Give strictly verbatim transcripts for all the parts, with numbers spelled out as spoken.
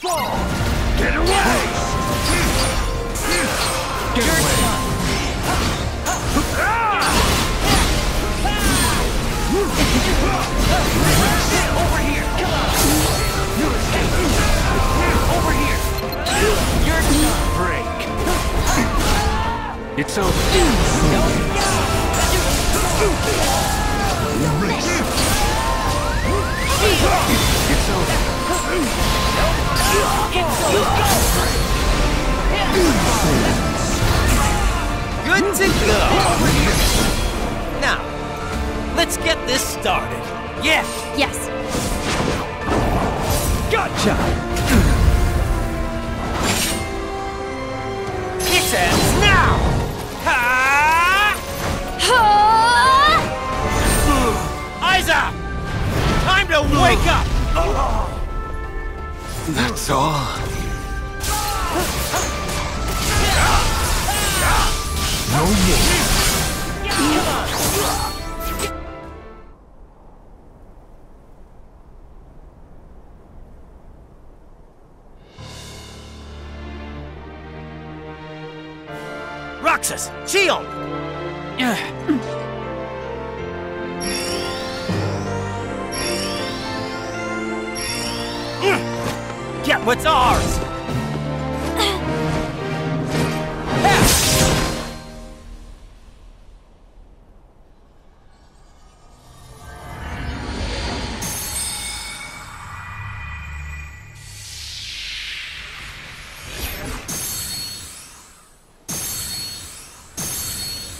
Fall! Get away! Get away! Over here! Come on! Over here! You're done! Break! It's over! It's over! It's good to go! Now, let's get this started. Yes! Yes! Gotcha! It's ends now! Ha! Ha! Isa! Time to wake up! Oh. That's all. No more. Roxas, shield. Get what's ours!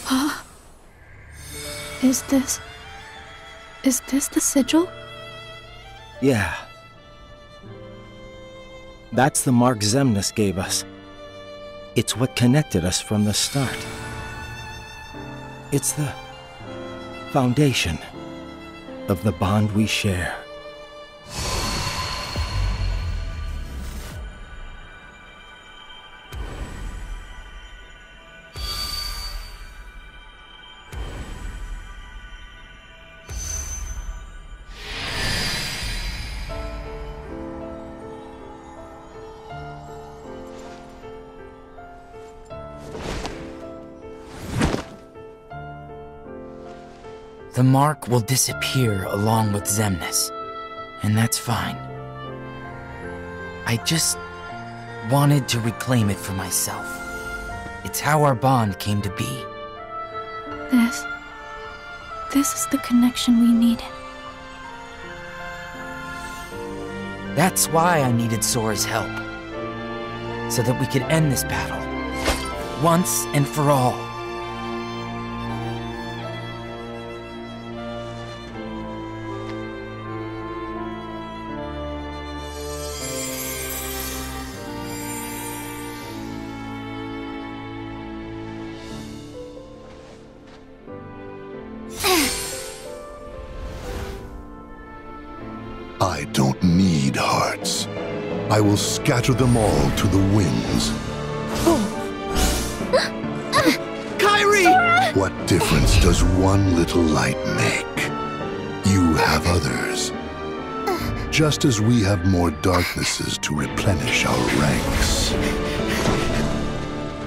Huh? Is this... Is this the sigil? Yeah. That's the mark Xemnas gave us. It's what connected us from the start. It's the foundation of the bond we share. The mark will disappear along with Xemnas, and that's fine. I just wanted to reclaim it for myself. It's how our bond came to be. This... this is the connection we needed. That's why I needed Sora's help, so that we could end this battle, once and for all. I don't need hearts. I will scatter them all to the winds. Oh. Kairi! Sora! What difference does one little light make? You have others. Just as we have more darknesses to replenish our ranks.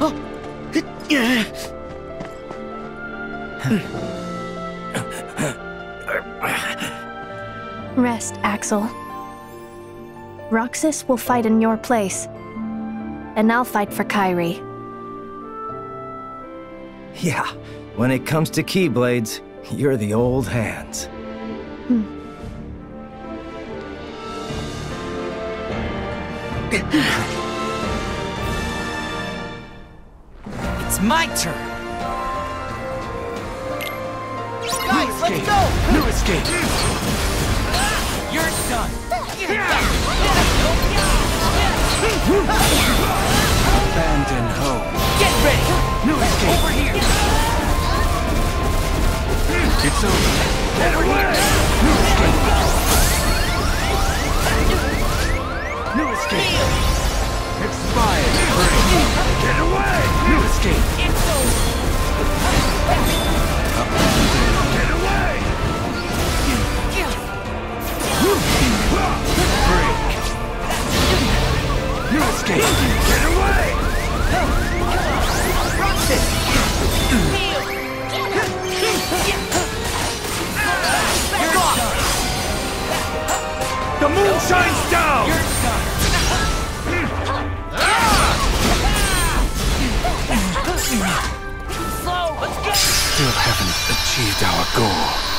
Oh. Rest, Axel. Roxas will fight in your place, and I'll fight for Kairi. Yeah, when it comes to Keyblades, you're the old hands. Hmm. It's my turn! Guys, let's go! New escape! You're done! Abandon hope. Get ready! New escape! Over here! It's over! Get away! New escape! New escape! Expired! Get away! New escape! It's over! Get away! Break! escape. Get away! Roxas! Heal! Back off! The moon shines down! You're done. Slow, let's go! Still haven't achieved our goal.